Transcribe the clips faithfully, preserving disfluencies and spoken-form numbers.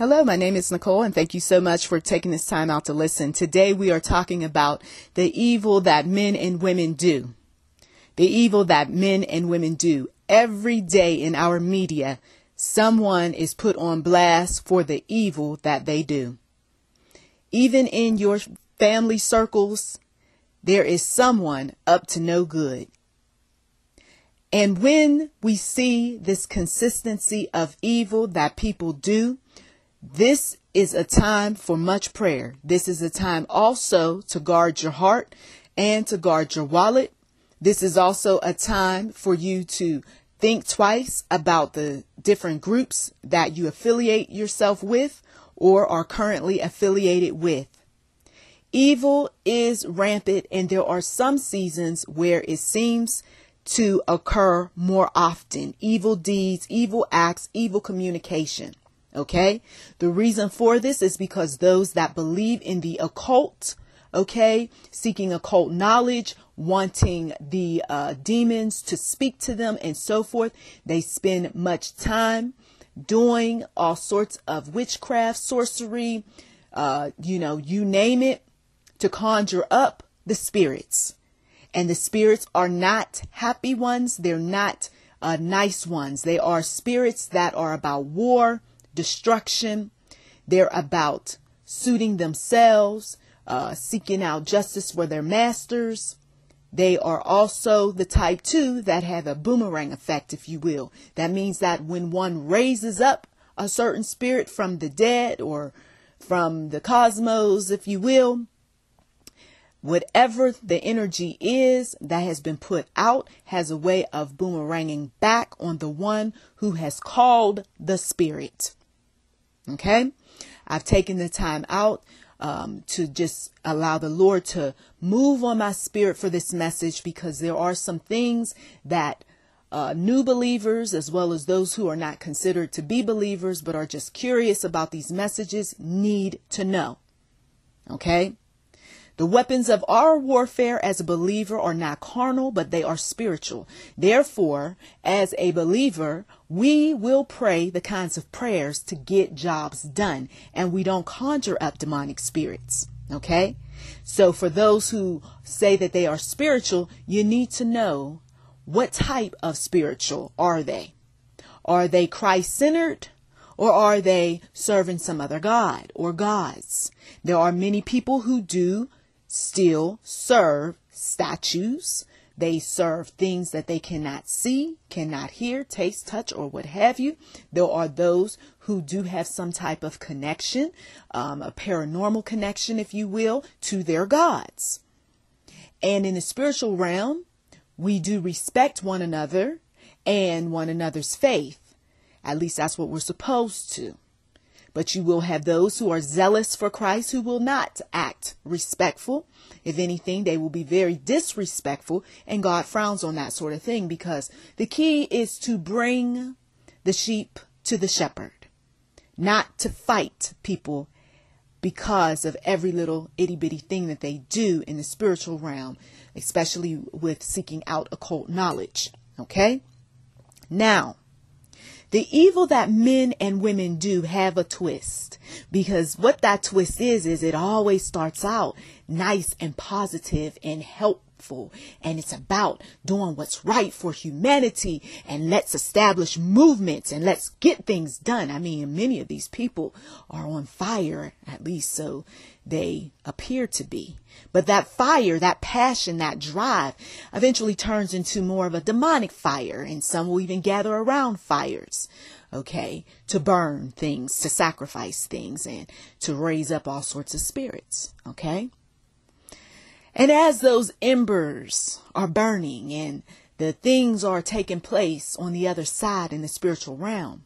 Hello, my name is Nicole, and thank you so much for taking this time out to listen. Today we are talking about the evil that men and women do. The evil that men and women do. Every day in our media, someone is put on blast for the evil that they do. Even in your family circles, there is someone up to no good. And when we see this consistency of evil that people do, this is a time for much prayer. This is a time also to guard your heart and to guard your wallet. This is also a time for you to think twice about the different groups that you affiliate yourself with or are currently affiliated with. Evil is rampant, and there are some seasons where it seems to occur more often. Evil deeds, evil acts, evil communication. Okay, the reason for this is because those that believe in the occult, okay, seeking occult knowledge, wanting the uh, demons to speak to them and so forth, they spend much time doing all sorts of witchcraft, sorcery, uh, you know, you name it, to conjure up the spirits. And the spirits are not happy ones. They're not uh, nice ones. They are spirits that are about war, destruction. They're about suiting themselves, uh, seeking out justice for their masters. They are also the type two that have a boomerang effect, if you will. That means that when one raises up a certain spirit from the dead or from the cosmos, if you will, whatever the energy is that has been put out has a way of boomeranging back on the one who has called the spirit. Okay, I've taken the time out um, to just allow the Lord to move on my spirit for this message, because there are some things that uh, new believers, as well as those who are not considered to be believers but are just curious about these messages, need to know. Okay, the weapons of our warfare as a believer are not carnal, but they are spiritual. Therefore, as a believer, we will pray the kinds of prayers to get jobs done, and we don't conjure up demonic spirits. Okay? So for those who say that they are spiritual, you need to know, what type of spiritual are they? Are they Christ-centered? Or are they serving some other god or gods? There are many people who do still serve statues. They serve things that they cannot see, cannot hear, taste, touch, or what have you. There are those who do have some type of connection, um, a paranormal connection, if you will, to their gods. And in the spiritual realm, we do respect one another and one another's faith. At least that's what we're supposed to. But you will have those who are zealous for Christ who will not act respectful. If anything, they will be very disrespectful, and God frowns on that sort of thing, because the key is to bring the sheep to the shepherd, not to fight people because of every little itty bitty thing that they do in the spiritual realm, especially with seeking out occult knowledge. Okay, now, the evil that men and women do have a twist, because what that twist is, is it always starts out nice and positive and helpful. And it's about doing what's right for humanity, and let's establish movements and let's get things done. I mean, many of these people are on fire, at least so they appear to be. But that fire, that passion, that drive eventually turns into more of a demonic fire. And some will even gather around fires, okay, to burn things, to sacrifice things, and to raise up all sorts of spirits, okay? And as those embers are burning and the things are taking place on the other side in the spiritual realm,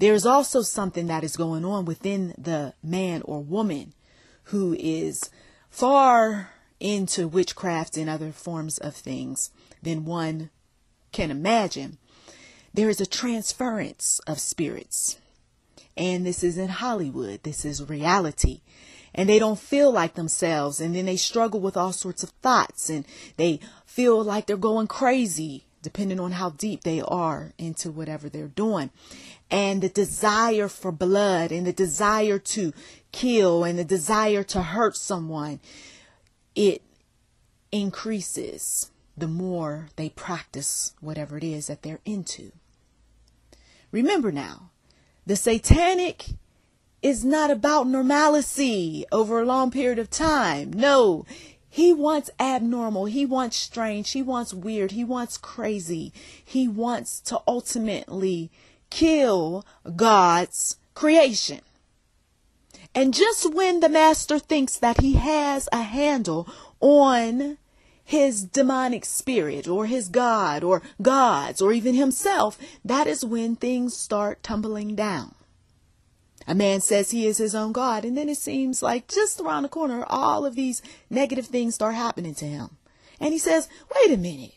there's also something that is going on within the man or woman who is far into witchcraft and other forms of things than one can imagine. There is a transference of spirits. And this isn't Hollywood. This is reality. And they don't feel like themselves. And then they struggle with all sorts of thoughts. And they feel like they're going crazy, depending on how deep they are into whatever they're doing. And the desire for blood and the desire to kill and the desire to hurt someone, it increases the more they practice whatever it is that they're into. Remember now, the satanic is not about normalcy over a long period of time. No, he wants abnormal. He wants strange. He wants weird. He wants crazy. He wants to ultimately kill God's creation. And just when the master thinks that he has a handle on his demonic spirit or his god or gods or even himself, that is when things start tumbling down. A man says he is his own God, and then it seems like just around the corner, all of these negative things start happening to him. And he says, wait a minute,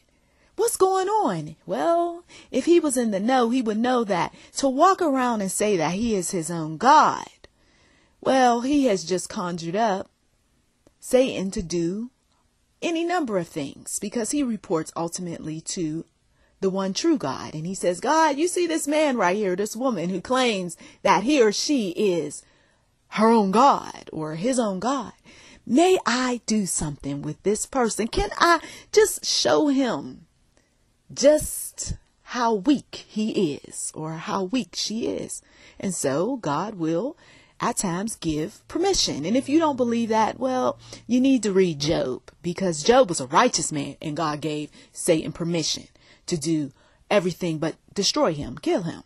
what's going on? Well, if he was in the know, he would know that to walk around and say that he is his own God, well, he has just conjured up Satan to do any number of things, because he reports ultimately to the one true God. And he says, God, you see this man right here, this woman who claims that he or she is her own God or his own God. May I do something with this person? Can I just show him just how weak he is or how weak she is? And so God will at times give permission. And if you don't believe that, well, you need to read Job, because Job was a righteous man and God gave Satan permission to do everything but destroy him, kill him.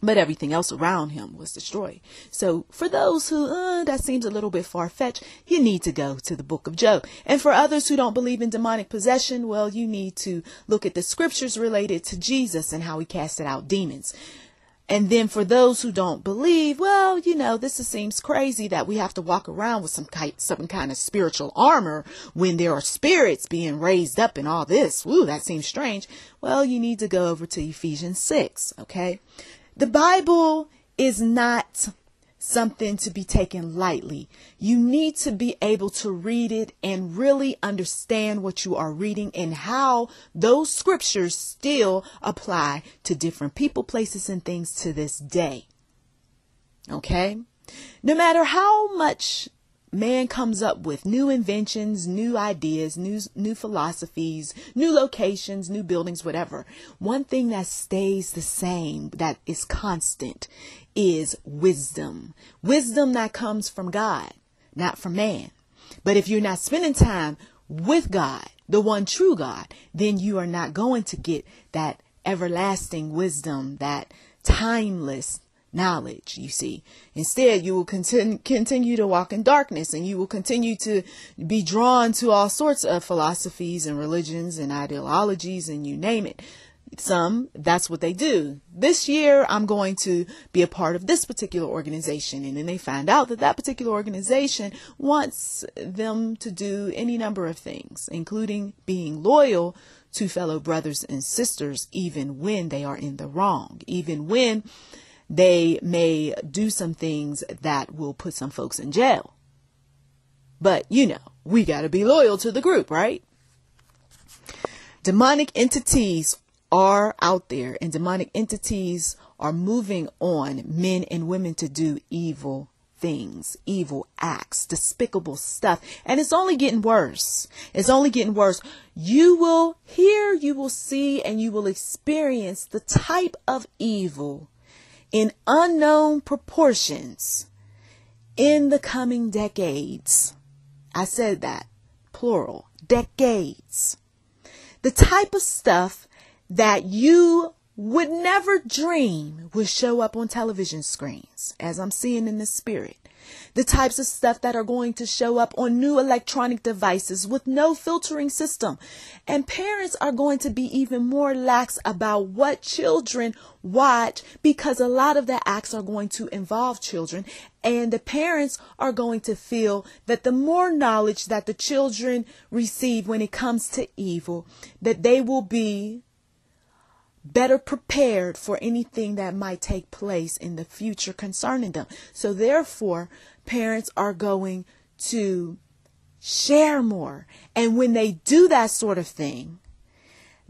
But everything else around him was destroyed. So for those who, uh, that seems a little bit far-fetched, you need to go to the book of Job. And for others who don't believe in demonic possession, well, you need to look at the scriptures related to Jesus and how he casted out demons. And then for those who don't believe, well, you know, this seems crazy that we have to walk around with some kind, some kind of spiritual armor when there are spirits being raised up and all this. Ooh, that seems strange. Well, you need to go over to Ephesians six, okay? The Bible is not something to be taken lightly. You need to be able to read it and really understand what you are reading and how those scriptures still apply to different people, places, and things to this day. Okay? No matter how much man comes up with new inventions, new ideas, new, new philosophies, new locations, new buildings, whatever, one thing that stays the same, that is constant, is wisdom. Wisdom that comes from God, not from man. But if you're not spending time with God, the one true God, then you are not going to get that everlasting wisdom, that timeless knowledge, you see. Instead, you will continue, continue to walk in darkness, and you will continue to be drawn to all sorts of philosophies and religions and ideologies and you name it. Some, that's what they do. This year, I'm going to be a part of this particular organization. And then they find out that that particular organization wants them to do any number of things, including being loyal to fellow brothers and sisters, even when they are in the wrong, even when they may do some things that will put some folks in jail. But, you know, we got to be loyal to the group, right? Demonic entities are out there, and demonic entities are moving on men and women to do evil things, evil acts, despicable stuff. And it's only getting worse. It's only getting worse. You will hear, you will see, and you will experience the type of evil in unknown proportions in the coming decades. I said that, plural, decades. The type of stuff that you would never dream would show up on television screens, as I'm seeing in the spirit. The types of stuff that are going to show up on new electronic devices with no filtering system. And parents are going to be even more lax about what children watch, because a lot of the acts are going to involve children. And the parents are going to feel that the more knowledge that the children receive when it comes to evil, that they will be better prepared for anything that might take place in the future concerning them. So therefore, parents are going to share more. And when they do that sort of thing,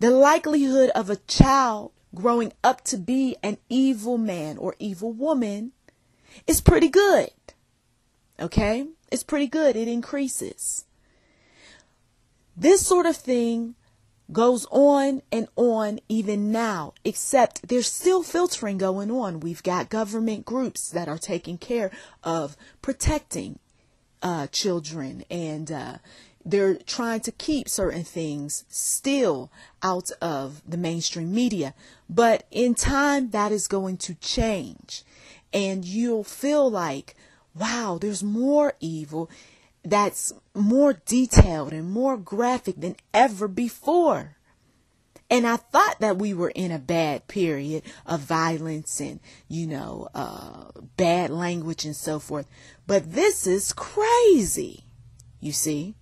The likelihood of a child growing up to be an evil man or evil woman is pretty good. Okay? It's pretty good. It increases. This sort of thing goes on and on even now, except there's still filtering going on. We've got government groups that are taking care of protecting uh, children, and uh, they're trying to keep certain things still out of the mainstream media. But in time, that is going to change, and you'll feel like, wow, there's more evil that's more detailed and more graphic than ever before. And I thought that we were in a bad period of violence and, you know, uh, bad language and so forth. But this is crazy, you see.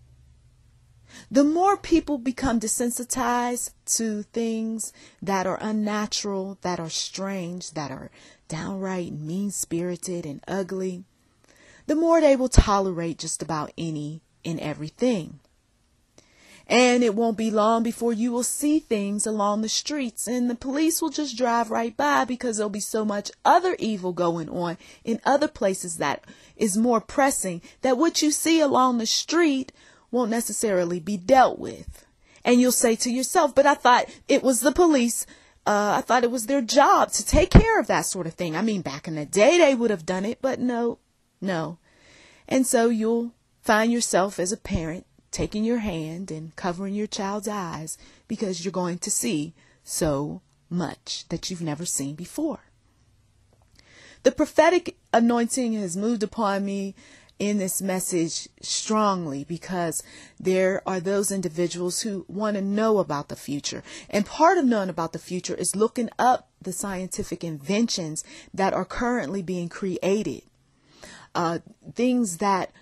The more people become desensitized to things that are unnatural, that are strange, that are downright mean-spirited and ugly, the more they will tolerate just about any and everything. And it won't be long before you will see things along the streets, and the police will just drive right by because there'll be so much other evil going on in other places that is more pressing, that what you see along the street won't necessarily be dealt with. And you'll say to yourself, but I thought it was the police. Uh, I thought it was their job to take care of that sort of thing. I mean, back in the day, they would have done it, but no. No. And so you'll find yourself as a parent taking your hand and covering your child's eyes because you're going to see so much that you've never seen before. The prophetic anointing has moved upon me in this message strongly because there are those individuals who want to know about the future. And part of knowing about the future is looking up the scientific inventions that are currently being created. Uh, things that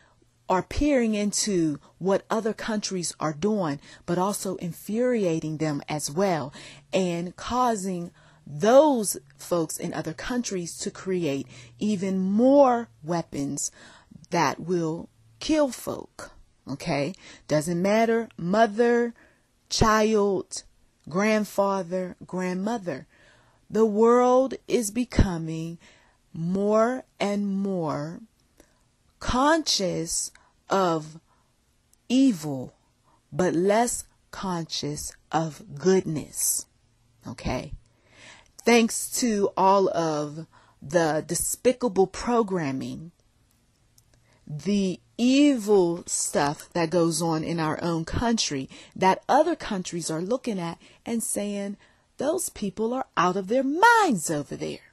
are peering into what other countries are doing, but also infuriating them as well, and causing those folks in other countries to create even more weapons that will kill folk. Okay? Doesn't matter, mother, child, grandfather, grandmother. The world is becoming more and more conscious of evil, but less conscious of goodness. Okay? Thanks to all of the despicable programming, the evil stuff that goes on in our own country that other countries are looking at and saying, those people are out of their minds over there.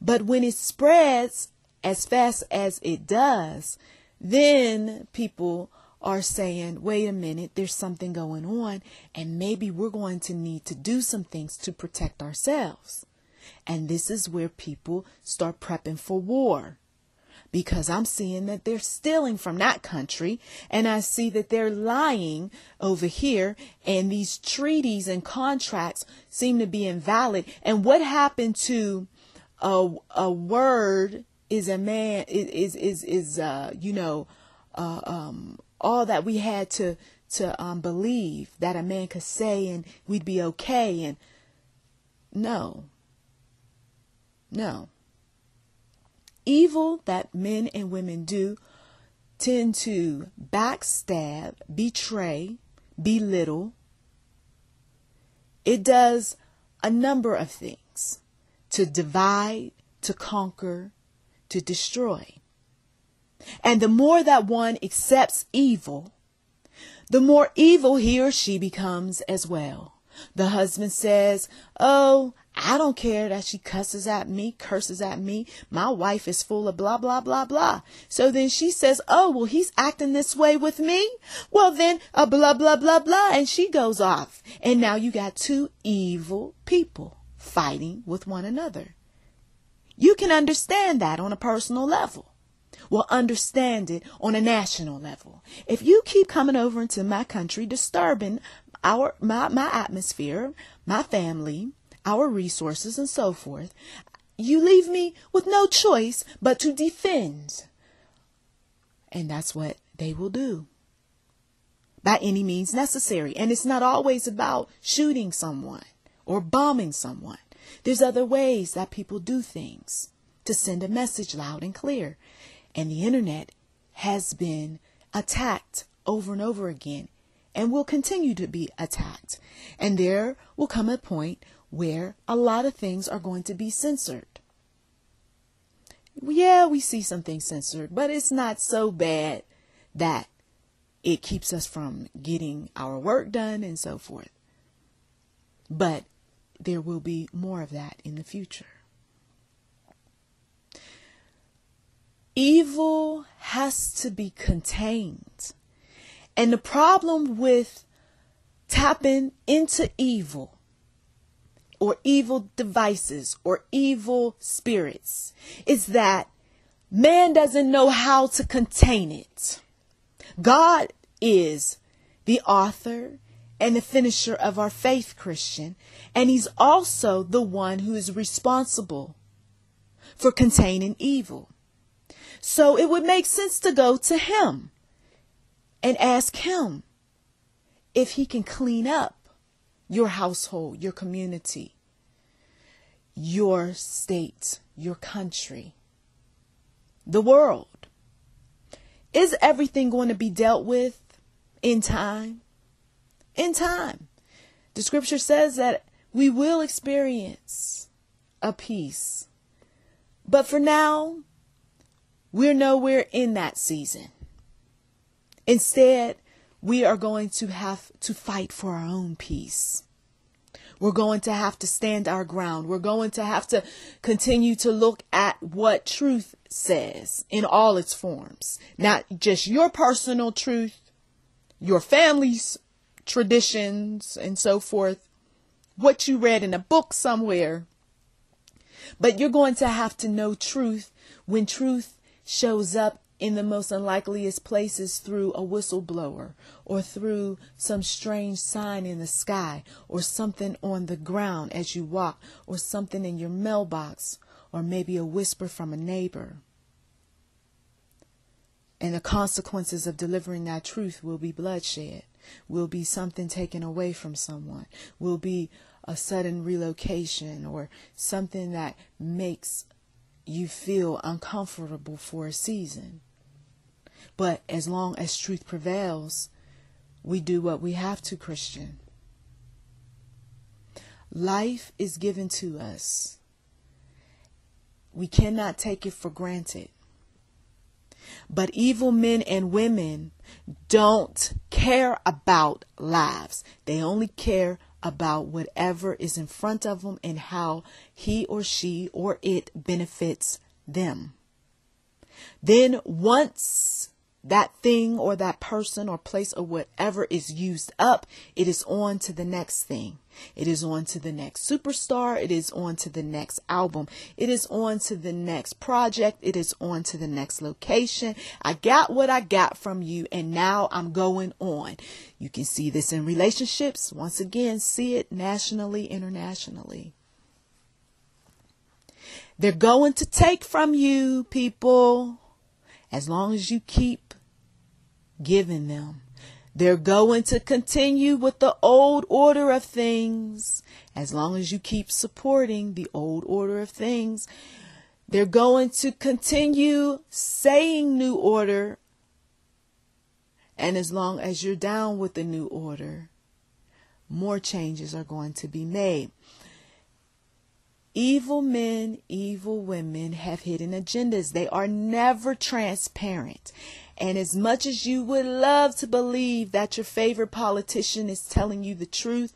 But when it spreads as fast as it does, then people are saying, wait a minute, there's something going on, and maybe we're going to need to do some things to protect ourselves. And this is where people start prepping for war, because I'm seeing that they're stealing from that country, and I see that they're lying over here, and these treaties and contracts seem to be invalid. And what happened to a, a word is a man is is is uh you know uh, um all that we had to to um believe that a man could say and we'd be okay? And no no evil that men and women do tend to backstab, betray, belittle. It does a number of things: to divide, to conquer, to destroy. And the more that one accepts evil, the more evil he or she becomes as well. The husband says, oh, I don't care that she cusses at me, curses at me. My wife is full of blah, blah, blah, blah. So then she says, oh, well, he's acting this way with me. Well, then a uh, blah, blah, blah, blah. And she goes off. And now you got two evil people fighting with one another. You can understand that on a personal level. Well, understand it on a national level. If you keep coming over into my country, disturbing our my, my atmosphere, my family, our resources, and so forth, you leave me with no choice but to defend. And that's what they will do. by any means necessary. And it's not always about shooting someone or bombing someone. There's other ways that people do things to send a message loud and clear. And the internet has been attacked over and over again and will continue to be attacked. And there will come a point where a lot of things are going to be censored. Yeah, we see some things censored, but it's not so bad that it keeps us from getting our work done and so forth. But there will be more of that in the future. Evil has to be contained. And the problem with tapping into evil, or evil devices, or evil spirits, is that man doesn't know how to contain it. God is the author and the finisher of our faith, Christian, and he's also the one who is responsible for containing evil. So it would make sense to go to him and ask him if he can clean up your household, your community, your state, your country, the world. Is everything going to be dealt with in time? In time. The scripture says that we will experience a peace. But for now, we're nowhere in that season. Instead, we are going to have to fight for our own peace. We're going to have to stand our ground. We're going to have to continue to look at what truth says in all its forms. Not just your personal truth, your family's traditions and so forth, what you read in a book somewhere. But you're going to have to know truth when truth shows up in the most unlikeliest places, through a whistleblower, or through some strange sign in the sky, or something on the ground as you walk, or something in your mailbox, or maybe a whisper from a neighbor. And the consequences of delivering that truth will be bloodshed, will be something taken away from someone, will be a sudden relocation, or something that makes you feel uncomfortable for a season. But as long as truth prevails, we do what we have to, Christian. Life is given to us. We cannot take it for granted. But evil men and women don't care about lives. They only care about whatever is in front of them and how he or she or it benefits them. Then once that thing or that person or place or whatever is used up, it is on to the next thing. It is on to the next superstar. It is on to the next album. It is on to the next project. It is on to the next location. I got what I got from you, and now I'm going on. You can see this in relationships. Once again, see it nationally, internationally. They're going to take from you, people, as long as you keep giving them. They're going to continue with the old order of things as long as you keep supporting the old order of things. They're going to continue saying new order, and as long as you're down with the new order, more changes are going to be made. Evil men, evil women have hidden agendas. They are never transparent. And as much as you would love to believe that your favorite politician is telling you the truth,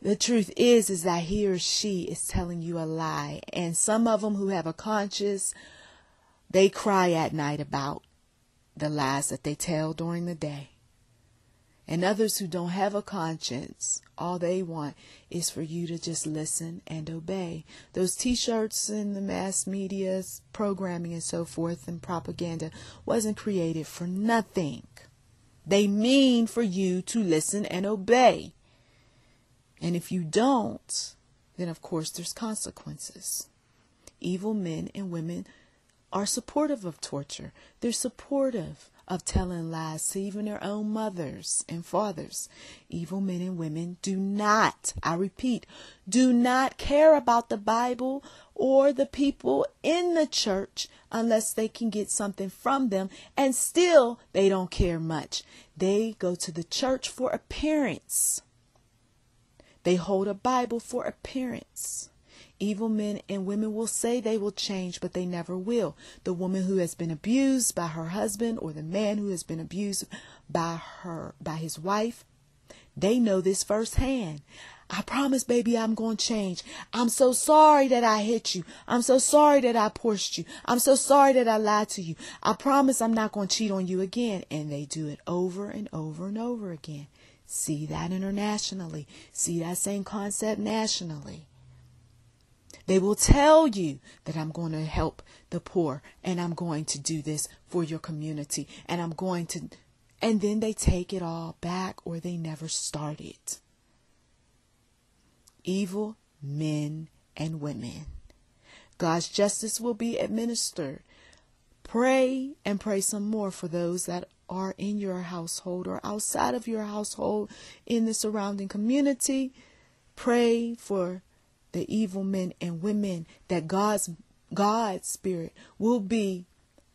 the truth is, is that he or she is telling you a lie. And some of them who have a conscience, they cry at night about the lies that they tell during the day. And others who don't have a conscience, all they want is for you to just listen and obey. Those t-shirts and the mass media's programming and so forth and propaganda wasn't created for nothing. They mean for you to listen and obey. And if you don't, then of course there's consequences. Evil men and women are supportive of torture. They're supportive of telling lies to even their own mothers and fathers. Evil men and women do not, I repeat, do not care about the Bible or the people in the church unless they can get something from them, and still they don't care much. They go to the church for appearance. They hold a Bible for appearance. Evil men and women will say they will change, but they never will. The woman who has been abused by her husband or the man who has been abused by her, by his wife, they know this firsthand. I promise, baby, I'm going to change. I'm so sorry that I hit you. I'm so sorry that I pushed you. I'm so sorry that I lied to you. I promise I'm not going to cheat on you again. And they do it over and over and over again. See that internationally. See that same concept nationally. They will tell you that I'm going to help the poor and I'm going to do this for your community and I'm going to, and then they take it all back or they never started. Evil men and women. God's justice will be administered. Pray and pray some more for those that are in your household or outside of your household in the surrounding community. Pray for the evil men and women that God's God's spirit will be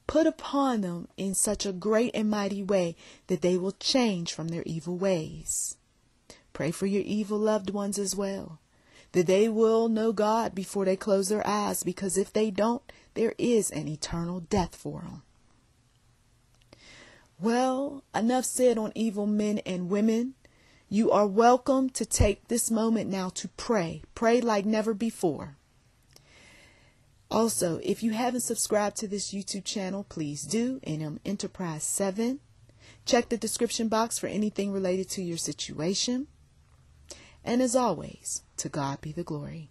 put upon them in such a great and mighty way that they will change from their evil ways. Pray for your evil loved ones as well, that they will know God before they close their eyes, because if they don't, there is an eternal death for them. Well, enough said on evil men and women. You are welcome to take this moment now to pray. Pray like never before. Also, if you haven't subscribed to this YouTube channel, please do. N M Enterprise seven. Check the description box for anything related to your situation. And as always, to God be the glory.